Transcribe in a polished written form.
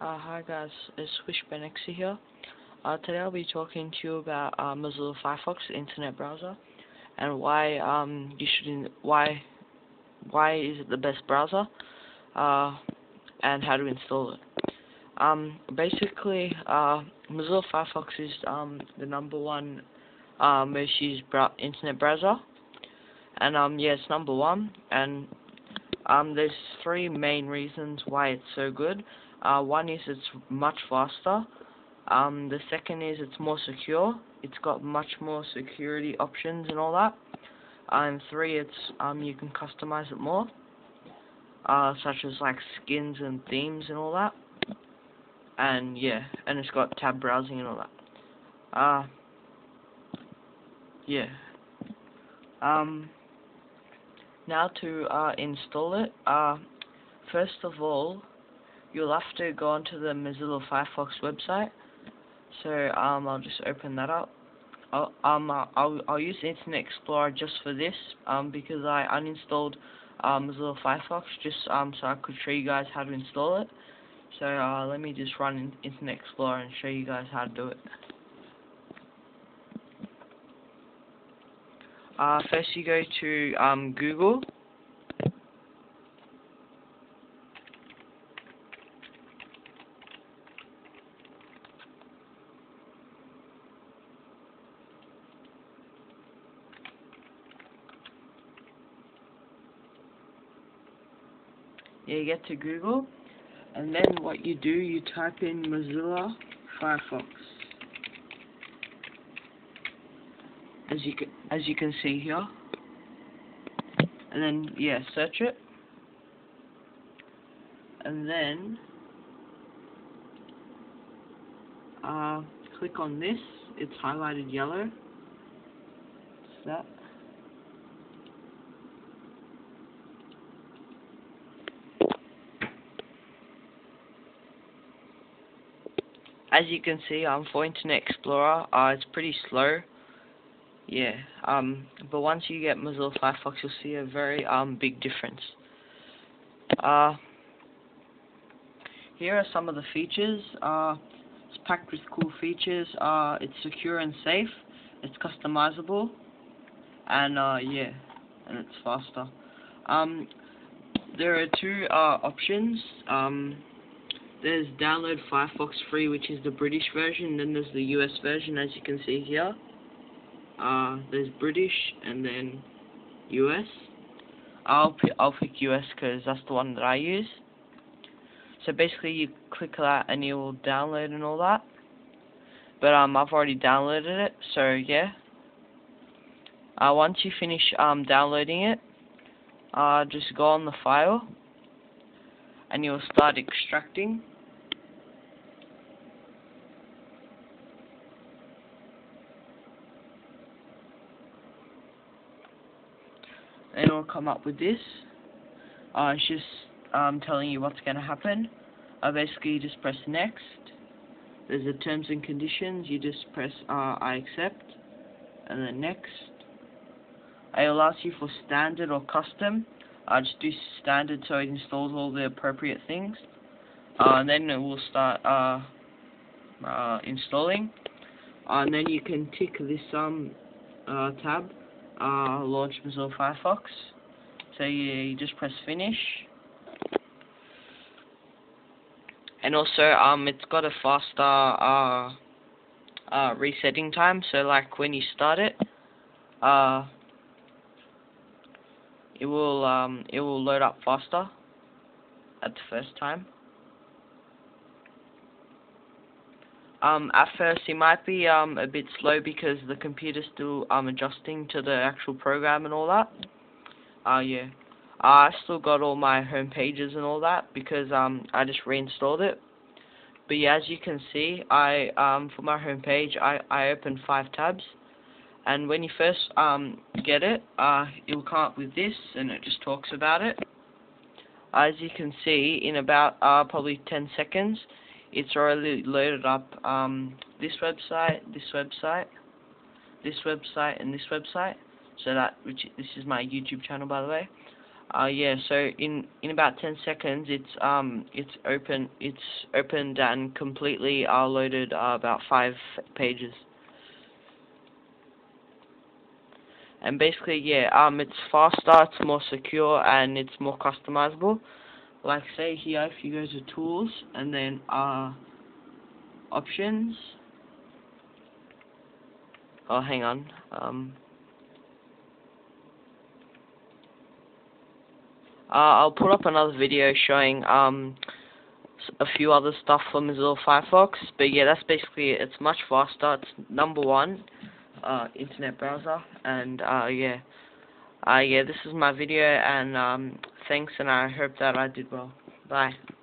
Hi guys, it's Wishbonexy here. Today I'll be talking to you about Mozilla Firefox, the internet browser, and why is it the best browser, and how to install it. Basically, Mozilla Firefox is the #1 most used internet browser, and yeah, it's #1. And there's three main reasons why it's so good. One is it's much faster. The second is it's more secure. It's got much more security options and all that. And three, it's you can customize it more, such as like skins and themes and all that. And yeah, and it's got tab browsing and all that. Yeah. Now to install it. First of all, you'll have to go onto the Mozilla Firefox website. So I'll just open that up. I'll use Internet Explorer just for this because I uninstalled Mozilla Firefox just so I could show you guys how to install it. So let me just run Internet Explorer and show you guys how to do it. First you go to Google. Yeah, you get to Google, and then what you do, you type in Mozilla Firefox. As you can see here, and then yeah, search it, and then click on this. It's highlighted yellow. It's that. As you can see, for Internet Explorer, it's pretty slow. Yeah, but once you get Mozilla Firefox, you'll see a very big difference. Here are some of the features. It's packed with cool features. It's secure and safe. It's customizable, and yeah, and it's faster. There are two options. There's download Firefox free, which is the British version. Then there's the US version, as you can see here. There's British and then US. I'll pick US because that's the one that I use. So basically, you click that and it will download and all that. But I've already downloaded it, so yeah. Once you finish downloading it, just go on the file. And you'll start extracting. And it'll come up with this. It's just telling you what's going to happen. Basically, you just press next. There's the terms and conditions. You just press I accept. And then next. It'll ask you for standard or custom. I just do standard so it installs all the appropriate things, and then it will start installing, and then you can tick this tab, launch Mozilla Firefox. So you just press finish, and also it's got a faster resetting time. So like when you start it, it will load up faster at the first time. At first it might be a bit slow because the computer's still adjusting to the actual program and all that. Yeah. I still got all my home pages and all that because I just reinstalled it. But yeah, as you can see, I for my home page I opened 5 tabs. And when you first get it, it will come up with this, and it just talks about it. As you can see, in about probably 10 seconds, it's already loaded up this website, this website, this website, and this website. So that, which this is my YouTube channel, by the way. Yeah, so in about 10 seconds, it's opened and completely loaded about 5 pages. And basically, yeah, it's faster, it's more secure, and it's more customizable. Like, say here, if you go to Tools and then Options. Oh, hang on. I'll put up another video showing a few other stuff for Mozilla Firefox. But yeah, that's basically it. It's much faster. It's #1 internet browser. And yeah, this is my video. And thanks, and I hope that I did well. Bye.